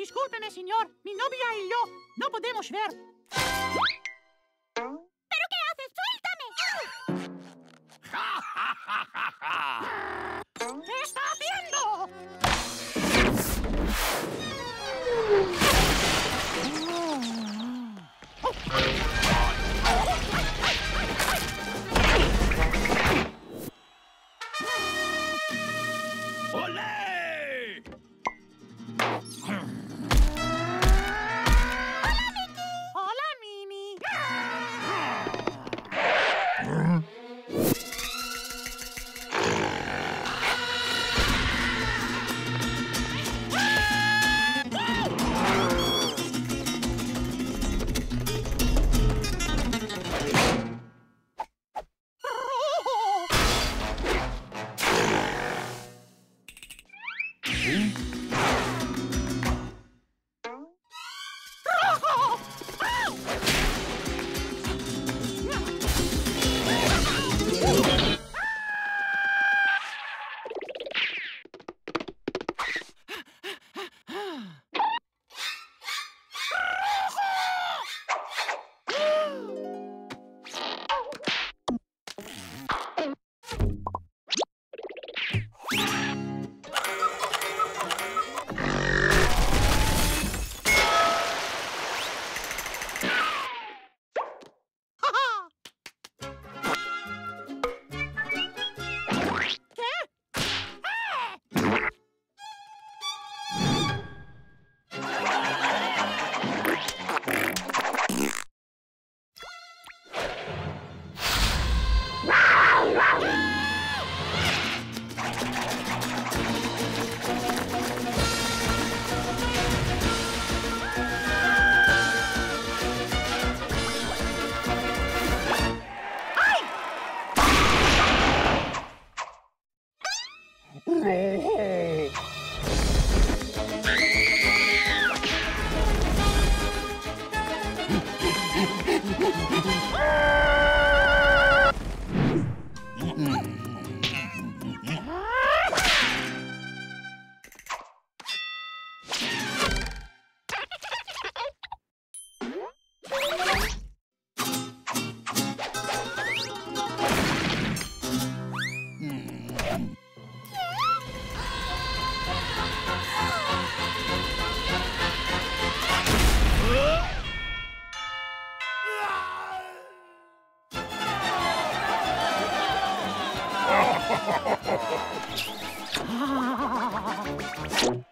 Discúlpeme, señor. Mi novia y yo no podemos ver. ¿Pero qué haces? ¡Suéltame! ¡Ja, ja, ja, ja, ja! ¿Qué está haciendo? Oh. Ah!